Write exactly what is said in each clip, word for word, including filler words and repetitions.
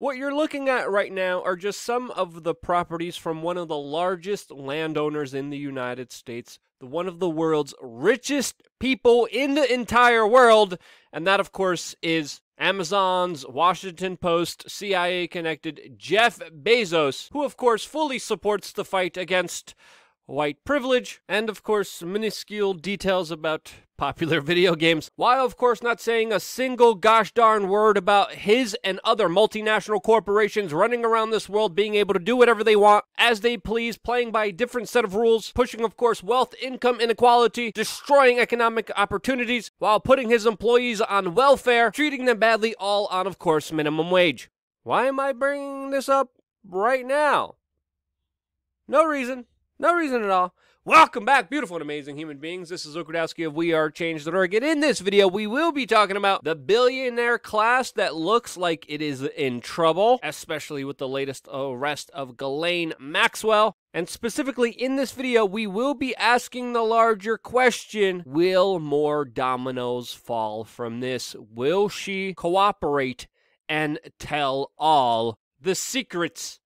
What you're looking at right now are just some of the properties from one of the largest landowners in the United States, the one of the world's richest people in the entire world, and that, of course, is Amazon's Washington Post C I A-connected Jeff Bezos, who, of course, fully supports the fight against white privilege, and, of course, minuscule details about popular video games, while, of course, not saying a single gosh darn word about his and other multinational corporations running around this world being able to do whatever they want, as they please, playing by a different set of rules, pushing, of course, wealth, income inequality, destroying economic opportunities, while putting his employees on welfare, treating them badly, all on, of course, minimum wage. Why am I bringing this up right now? No reason. No reason at all. Welcome back, beautiful and amazing human beings. This is Luke Rudowski of We Are Change dot org. And in this video, we will be talking about the billionaire class that looks like it is in trouble, especially with the latest arrest of Ghislaine Maxwell. And specifically in this video, we will be asking the larger question, will more dominoes fall from this? Will she cooperate and tell all the secrets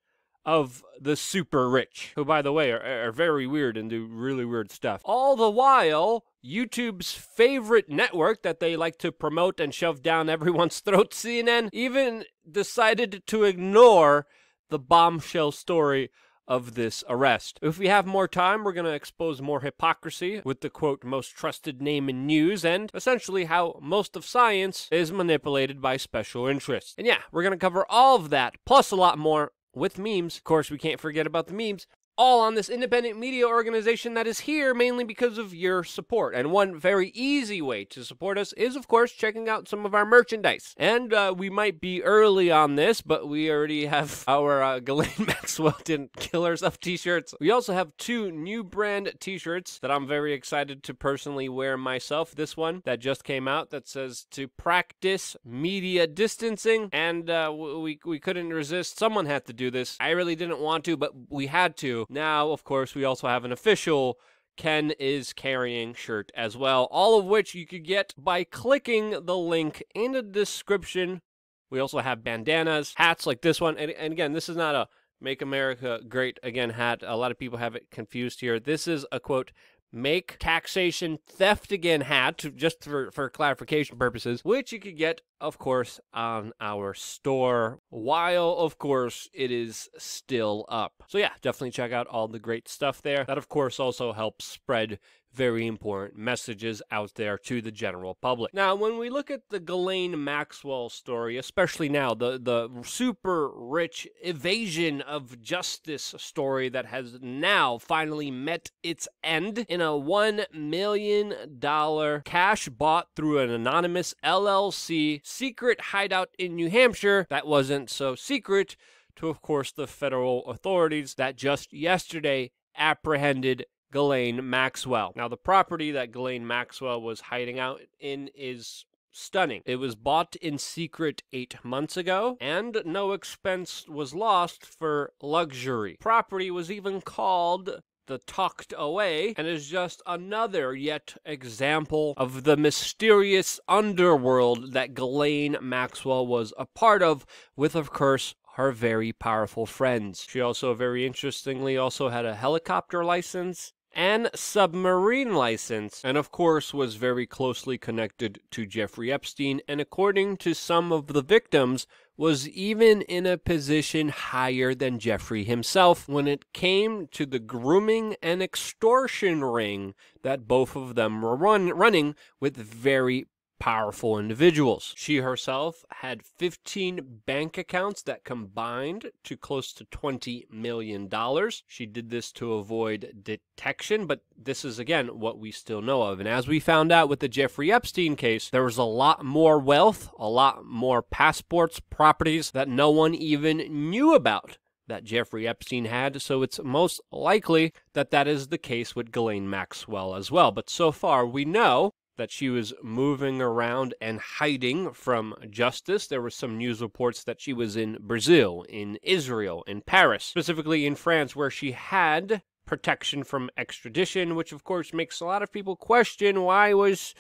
of the super rich, who, by the way, are, are very weird and do really weird stuff? All the while, YouTube's favorite network that they like to promote and shove down everyone's throat, C N N, even decided to ignore the bombshell story of this arrest. If we have more time, we're going to expose more hypocrisy with the, quote, most trusted name in news, and essentially how most of science is manipulated by special interests. And yeah, we're going to cover all of that, plus a lot more, with memes. Of course, we can't forget about the memes. All on this independent media organization that is here mainly because of your support. And one very easy way to support us is, of course, checking out some of our merchandise. And uh, we might be early on this, but we already have our uh, Ghislaine Maxwell Didn't Kill Herself t-shirts. We also have two new brand t-shirts that I'm very excited to personally wear myself. This one that just came out that says to practice media distancing. And uh, we, we couldn't resist. Someone had to do this. I really didn't want to, but we had to. Now, of course, we also have an official Ken Is Carrying shirt as well, all of which you could get by clicking the link in the description. We also have bandanas, hats like this one. And, and again, this is not a Make America Great Again hat. A lot of people have it confused here. This is a, quote, Make Taxation Theft Again hat, just for, for clarification purposes, which you could get, of course, on our store, while, of course, it is still up. So yeah, definitely check out all the great stuff there. That, of course, also helps spread very important messages out there to the general public. Now, when we look at the Ghislaine Maxwell story, especially now, the, the super rich evasion of justice story that has now finally met its end in a one million dollar cash bought through an anonymous L L C secret hideout in New Hampshire that wasn't so secret to, of course, the federal authorities that just yesterday apprehended Ghislaine Maxwell. Now, the property that Ghislaine Maxwell was hiding out in is stunning. It was bought in secret eight months ago, and no expense was lost for luxury. Property was even called the Tucked Away, and is just another yet example of the mysterious underworld that Ghislaine Maxwell was a part of, with, of course, her very powerful friends. She also, very interestingly, also had a helicopter license and submarine license, and of course was very closely connected to Jeffrey Epstein, and according to some of the victims, was even in a position higher than Jeffrey himself when it came to the grooming and extortion ring that both of them were run, running with very powerful individuals. She herself had fifteen bank accounts that combined to close to twenty million dollars. She did this to avoid detection, but this is, again, what we still know of. And as we found out with the Jeffrey Epstein case, there was a lot more wealth, a lot more passports, properties that no one even knew about that Jeffrey Epstein had, so it's most likely that that is the case with Ghislaine Maxwell as well. But so far, we know that she was moving around and hiding from justice. There were some news reports that she was in Brazil, in Israel, in Paris, specifically in France, where she had protection from extradition, which of course makes a lot of people question, why was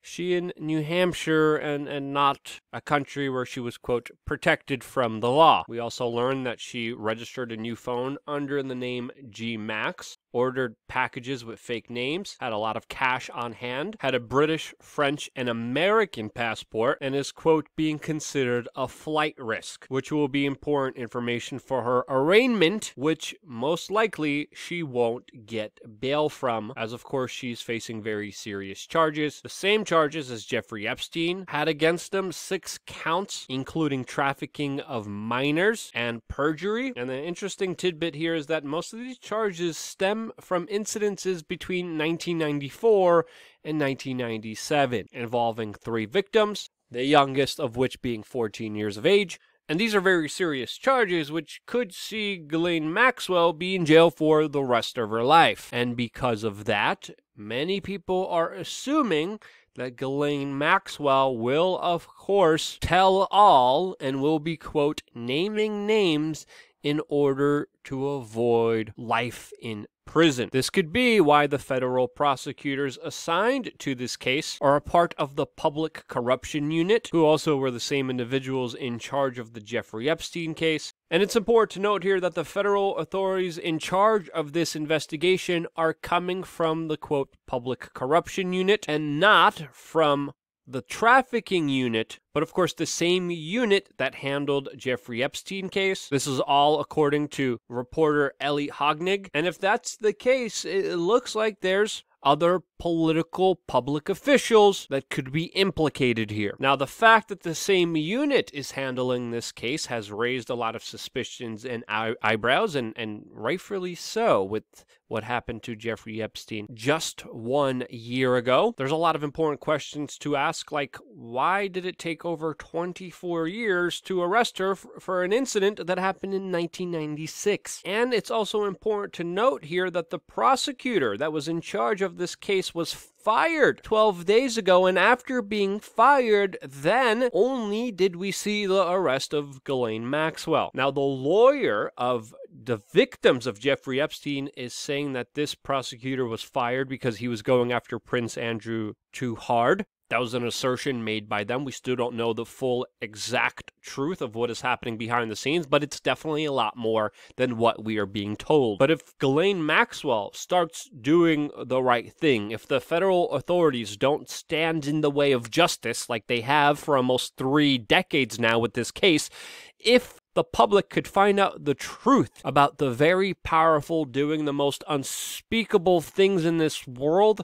she in New Hampshire and, and not a country where she was, quote, protected from the law. We also learned that she registered a new phone under the name G Max, ordered packages with fake names, had a lot of cash on hand, had a British, French, and American passport, and is, quote, being considered a flight risk, which will be important information for her arraignment, which most likely she won't get bail from, as of course she's facing very serious charges. The same charges as Jeffrey Epstein had against him, six counts, including trafficking of minors and perjury. And an interesting tidbit here is that most of these charges stem from incidences between nineteen ninety-four and nineteen ninety-seven involving three victims, the youngest of which being fourteen years of age. And these are very serious charges which could see Ghislaine Maxwell be in jail for the rest of her life. And because of that, many people are assuming that Ghislaine Maxwell will, of course, tell all and will be, quote, naming names in order to avoid life in prison. This could be why the federal prosecutors assigned to this case are a part of the Public Corruption Unit, who also were the same individuals in charge of the Jeffrey Epstein case. And it's important to note here that the federal authorities in charge of this investigation are coming from the, quote, Public Corruption Unit and not from the trafficking unit, but of course the same unit that handled Jeffrey Epstein case. This is all according to reporter Ellie Hognig. And if that's the case, it looks like there's other political public officials that could be implicated here. Now, the fact that the same unit is handling this case has raised a lot of suspicions and eyebrows, and, and rightfully so, with what happened to Jeffrey Epstein just one year ago. There's a lot of important questions to ask, like why did it take over twenty-four years to arrest her for an incident that happened in nineteen ninety-six? And it's also important to note here that the prosecutor that was in charge of this case was fired twelve days ago, and after being fired, then only did we see the arrest of Ghislaine Maxwell. Now, the lawyer of the victims of Jeffrey Epstein is saying that this prosecutor was fired because he was going after Prince Andrew too hard. That was an assertion made by them. We still don't know the full exact truth of what is happening behind the scenes, but it's definitely a lot more than what we are being told. But if Ghislaine Maxwell starts doing the right thing, if the federal authorities don't stand in the way of justice like they have for almost three decades now with this case, if the public could find out the truth about the very powerful doing the most unspeakable things in this world,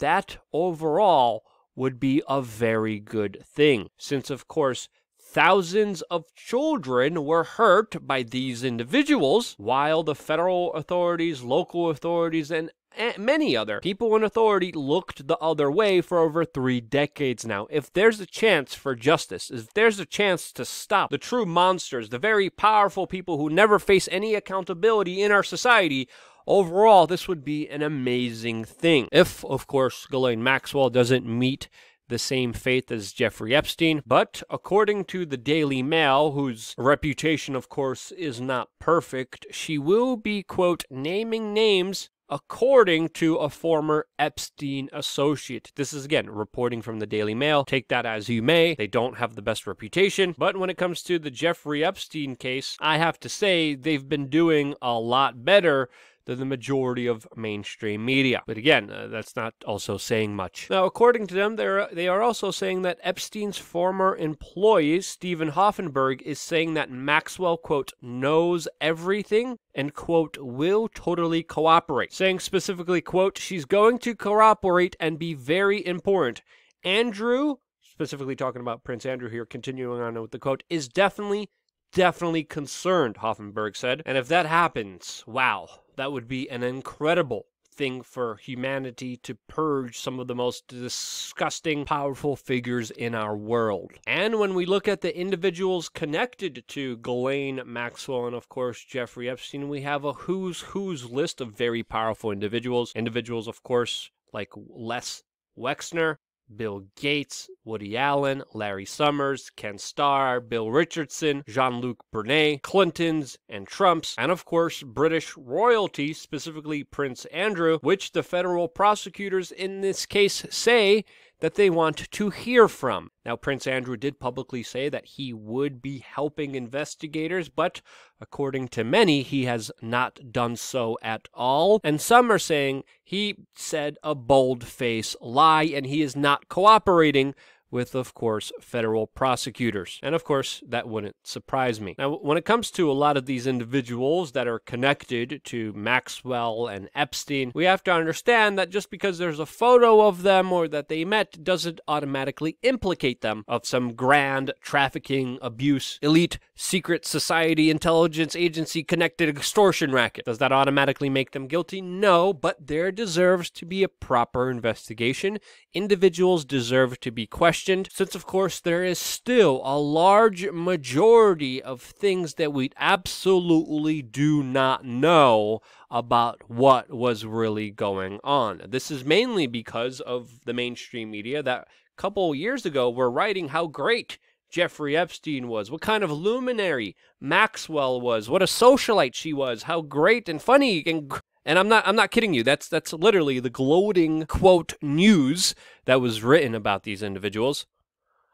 that overall would be a very good thing, since of course thousands of children were hurt by these individuals, while the federal authorities, local authorities, and many other people in authority looked the other way for over three decades now. If there's a chance for justice, if there's a chance to stop the true monsters, the very powerful people who never face any accountability in our society, overall, this would be an amazing thing. If, of course, Ghislaine Maxwell doesn't meet the same fate as Jeffrey Epstein. But according to the Daily Mail, whose reputation, of course, is not perfect, she will be, quote, naming names according to a former Epstein associate. This is, again, reporting from the Daily Mail. Take that as you may. They don't have the best reputation. But when it comes to the Jeffrey Epstein case, I have to say they've been doing a lot better than the majority of mainstream media. But again, uh, that's not also saying much. Now, according to them, they're, they are also saying that Epstein's former employee, Steven Hoffenberg, is saying that Maxwell, quote, knows everything and, quote, will totally cooperate. Saying specifically, quote, she's going to cooperate and be very important. Andrew, specifically talking about Prince Andrew here, continuing on with the quote, is definitely, definitely concerned, Hoffenberg said. And if that happens, wow. That would be an incredible thing for humanity, to purge some of the most disgusting, powerful figures in our world. And when we look at the individuals connected to Ghislaine Maxwell and, of course, Jeffrey Epstein, we have a who's who's list of very powerful individuals. Individuals, of course, like Les Wexner, Bill Gates, Woody Allen, Larry Summers, Ken Starr, Bill Richardson, Jean-Luc Brunet, Clintons, and Trumps, and of course British royalty, specifically Prince Andrew, which the federal prosecutors in this case say that they want to hear from. Now, Prince Andrew did publicly say that he would be helping investigators, but according to many, he has not done so at all. And some are saying he said a bold-faced lie, and he is not cooperating with, of course, federal prosecutors. And, of course, that wouldn't surprise me. Now, when it comes to a lot of these individuals that are connected to Maxwell and Epstein, we have to understand that just because there's a photo of them or that they met doesn't automatically implicate them of some grand trafficking, abuse, elite, secret society, intelligence agency connected extortion racket. Does that automatically make them guilty? No, but there deserves to be a proper investigation. Individuals deserve to be questioned. Since, of course, there is still a large majority of things that we absolutely do not know about what was really going on. This is mainly because of the mainstream media that a couple years ago were writing how great Jeffrey Epstein was, what kind of luminary Maxwell was, what a socialite she was, how great and funny and great. And I'm not I'm not kidding you. That's that's literally the gloating quote news that was written about these individuals.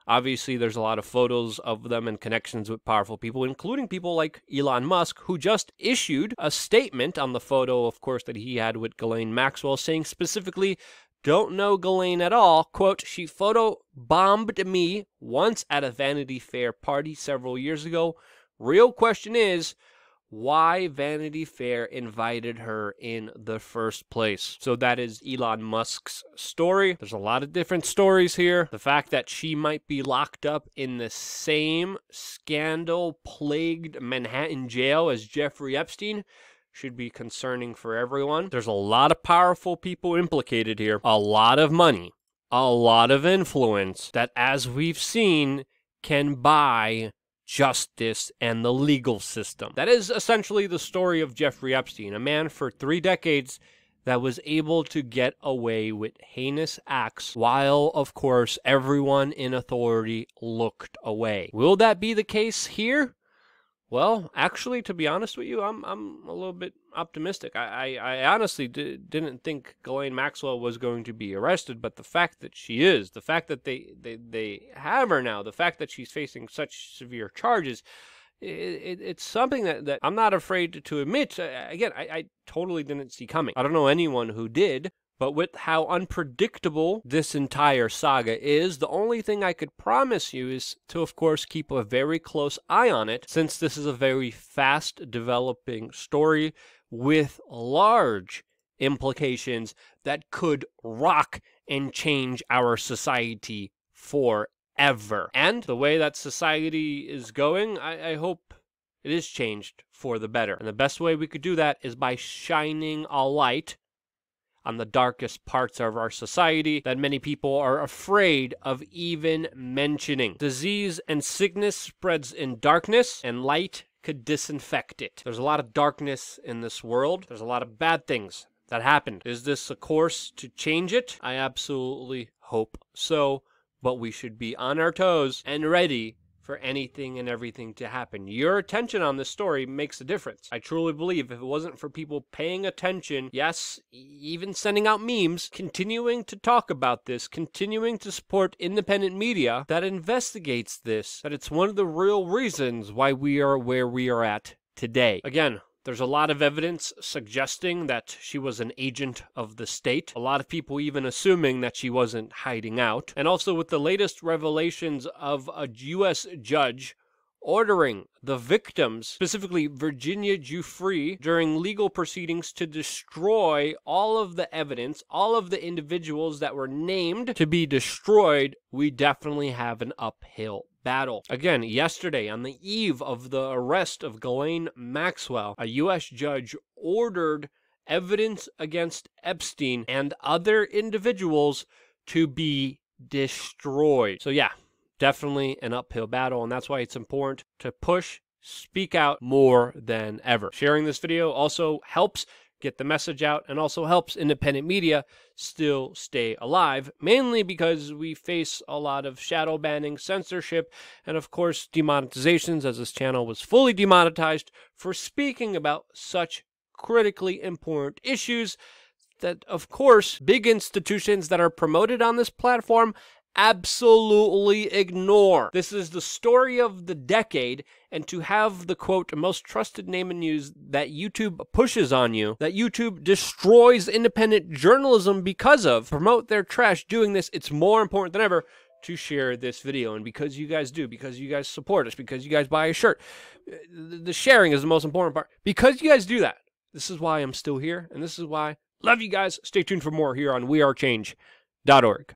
Obviously, there's a lot of photos of them and connections with powerful people, including people like Elon Musk, who just issued a statement on the photo, of course, that he had with Ghislaine Maxwell, saying specifically, "Don't know Ghislaine at all." Quote, "She photobombed me once at a Vanity Fair party several years ago. Real question is, why Vanity Fair invited her in the first place." So that is Elon Musk's story. There's a lot of different stories here. The fact that she might be locked up in the same scandal-plagued Manhattan jail as Jeffrey Epstein should be concerning for everyone. There's a lot of powerful people implicated here, a lot of money, a lot of influence that, as we've seen, can buy justice and the legal system. That is essentially the story of Jeffrey Epstein, a man for three decades that was able to get away with heinous acts while, of course, everyone in authority looked away. Will that be the case here? Well, actually, to be honest with you, I'm I'm a little bit optimistic. I, I, I honestly d didn't think Ghislaine Maxwell was going to be arrested, but the fact that she is, the fact that they, they, they have her now, the fact that she's facing such severe charges, it, it, it's something that, that I'm not afraid to, to admit. I, again, I, I totally didn't see coming. I don't know anyone who did. But with how unpredictable this entire saga is, the only thing I could promise you is to, of course, keep a very close eye on it, since this is a very fast-developing story with large implications that could rock and change our society forever. And the way that society is going, I, I hope it is changed for the better. And the best way we could do that is by shining a light on the darkest parts of our society that many people are afraid of even mentioning. Disease and sickness spreads in darkness, and light could disinfect it. There's a lot of darkness in this world. There's a lot of bad things that happened. Is this a course to change it? I absolutely hope so, but we should be on our toes and ready for anything and everything to happen. Your attention on this story makes a difference. I truly believe if it wasn't for people paying attention, yes, even sending out memes, continuing to talk about this, continuing to support independent media that investigates this, that it's one of the real reasons why we are where we are at today. Again, there's a lot of evidence suggesting that she was an agent of the state. A lot of people even assuming that she wasn't hiding out. And also with the latest revelations of a U S judge ordering the victims, specifically Virginia Giuffre, during legal proceedings to destroy all of the evidence, all of the individuals that were named to be destroyed, we definitely have an uphill battle. Again, yesterday, on the eve of the arrest of Ghislaine Maxwell, a U S judge ordered evidence against Epstein and other individuals to be destroyed. So yeah, definitely an uphill battle, and that's why it's important to push, speak out more than ever. Sharing this video also helps get the message out and also helps independent media still stay alive, mainly because we face a lot of shadow banning, censorship, and of course demonetizations, as this channel was fully demonetized for speaking about such critically important issues that, of course, big institutions that are promoted on this platform absolutely ignore. This is the story of the decade, and to have the, quote, most trusted name in news that YouTube pushes on you, that YouTube destroys independent journalism because of, promote their trash doing this, it's more important than ever to share this video. And because you guys do, because you guys support us, because you guys buy a shirt, the sharing is the most important part. Because you guys do that, this is why I'm still here, and this is why I love you guys. Stay tuned for more here on we are change dot org.